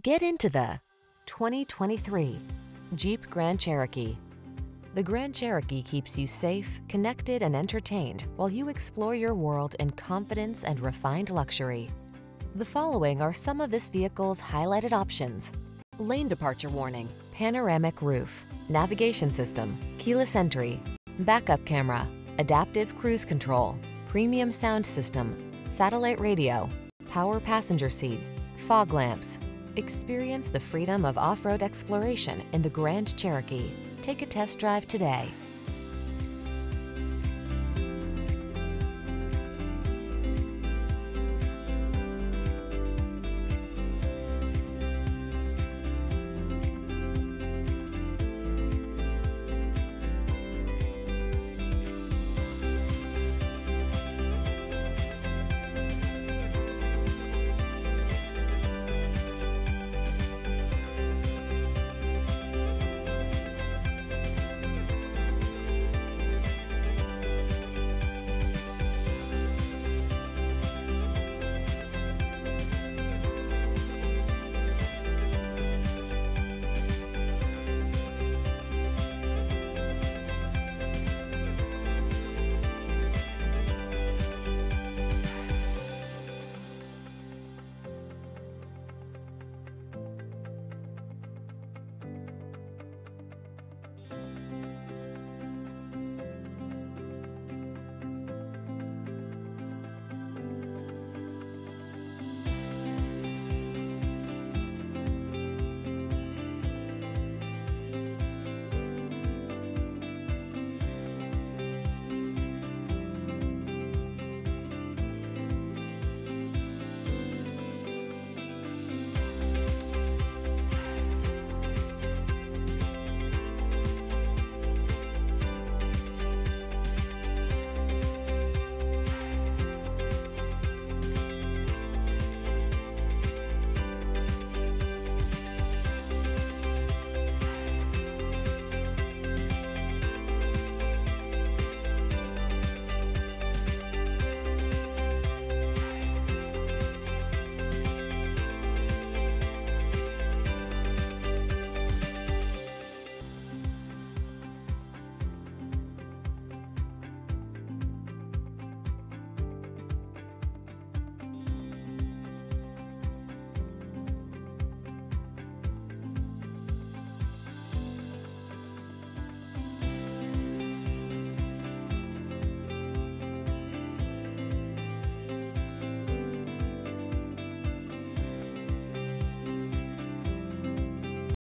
Get into the 2023 Jeep Grand Cherokee. The Grand Cherokee keeps you safe, connected, and entertained while you explore your world in confidence and refined luxury. The following are some of this vehicle's highlighted options: lane departure warning, panoramic roof, navigation system, keyless entry, backup camera, adaptive cruise control, premium sound system, satellite radio, power passenger seat, fog lamps. Experience the freedom of off-road exploration in the Grand Cherokee. Take a test drive today.